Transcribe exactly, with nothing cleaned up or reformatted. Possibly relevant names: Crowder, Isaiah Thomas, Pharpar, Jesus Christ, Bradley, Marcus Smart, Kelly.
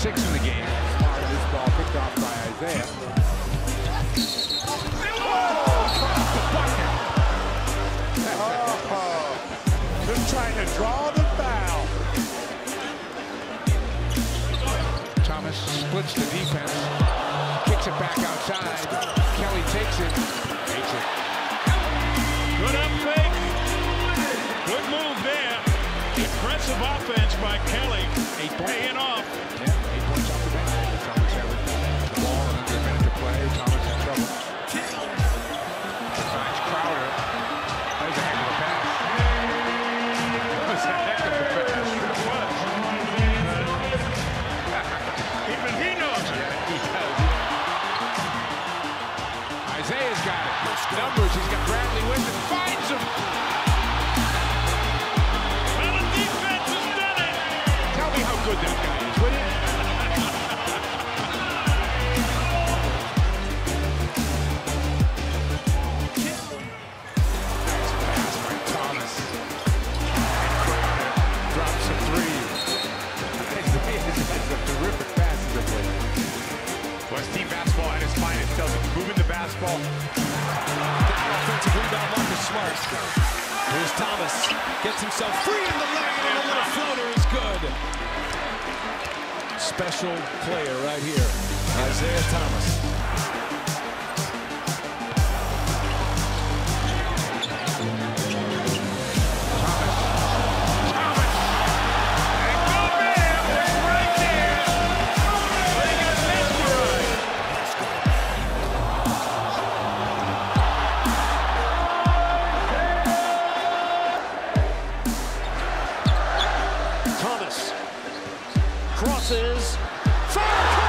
six in the game. Smart, this ball picked off by Isaiah. Oh, oh. Just trying to draw the foul. Thomas splits the defense, kicks it back outside. Kelly takes it, makes it. Good up fake. Good move there. Impressive offense by Kelly. Eight paying off. Yeah, eight points off the bench. Thomas having the ball and under a minute to play. Thomas in trouble. Finds Crowder. That was a heck of a pass. That was a heck of a pass. Sure was. Even he knows it. Yeah, he does. Isaiah's got it. Numbers. He's got Bradley with it. Finds him. Good that guy is, would it? Nice pass by Thomas. And Crowder drops a three. That's a terrific pass to the play. Well, it's team basketball at its finest, doesn't move in the basketball. Down offensive rebound, Marcus Smart. Here's Thomas. Gets himself free in the lane, and a little floater is good. Special player right here, Isaiah Thomas. Thomas. Thomas. And go man, that's right there. They got this right. Thomas. Crosses. Fire!